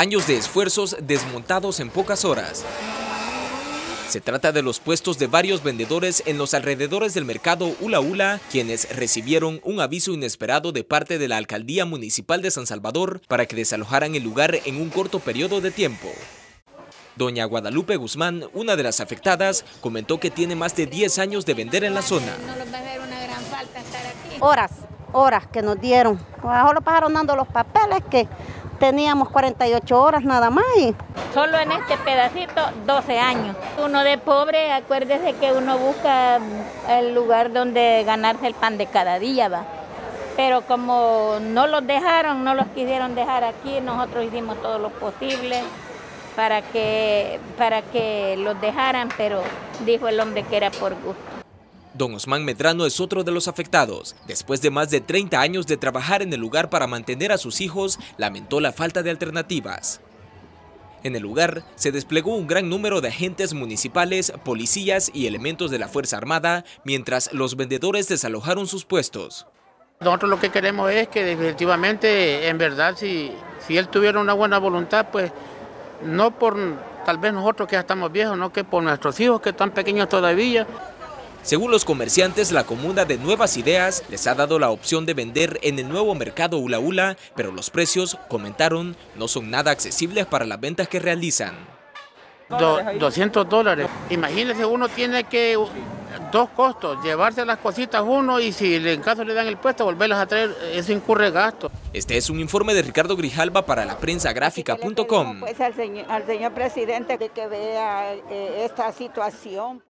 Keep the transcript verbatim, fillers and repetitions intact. Años de esfuerzos desmontados en pocas horas. Se trata de los puestos de varios vendedores en los alrededores del mercado Hula Hula, quienes recibieron un aviso inesperado de parte de la Alcaldía Municipal de San Salvador para que desalojaran el lugar en un corto periodo de tiempo. Doña Guadalupe Guzmán, una de las afectadas, comentó que tiene más de diez años de vender en la zona. No nos va a hacer una gran falta estar aquí. Horas, horas que nos dieron. Abajo lo pasaron dando los papeles que teníamos cuarenta y ocho horas nada más. Y... solo en este pedacito, doce años. Uno de pobre, acuérdese que uno busca el lugar donde ganarse el pan de cada día, va. Pero como no los dejaron, no los quisieron dejar aquí, nosotros hicimos todo lo posible para que, para que los dejaran, pero dijo el hombre que era por gusto. Don Osman Medrano es otro de los afectados. Después de más de treinta años de trabajar en el lugar para mantener a sus hijos, lamentó la falta de alternativas. En el lugar se desplegó un gran número de agentes municipales, policías y elementos de la Fuerza Armada, mientras los vendedores desalojaron sus puestos. Nosotros lo que queremos es que definitivamente, en verdad, si, si él tuviera una buena voluntad, pues no por tal vez nosotros que ya estamos viejos, no que por nuestros hijos que están pequeños todavía. Según los comerciantes, la comuna de Nuevas Ideas les ha dado la opción de vender en el nuevo mercado Hula Hula, pero los precios, comentaron, no son nada accesibles para las ventas que realizan. Do, doscientos dólares. Imagínense, uno tiene que dos costos, llevarse las cositas uno y si en caso le dan el puesto, volverlas a traer, eso incurre gasto. Este es un informe de Ricardo Grijalba para la Prensagráfica punto com. Pues al señor, al señor presidente que vea eh, esta situación.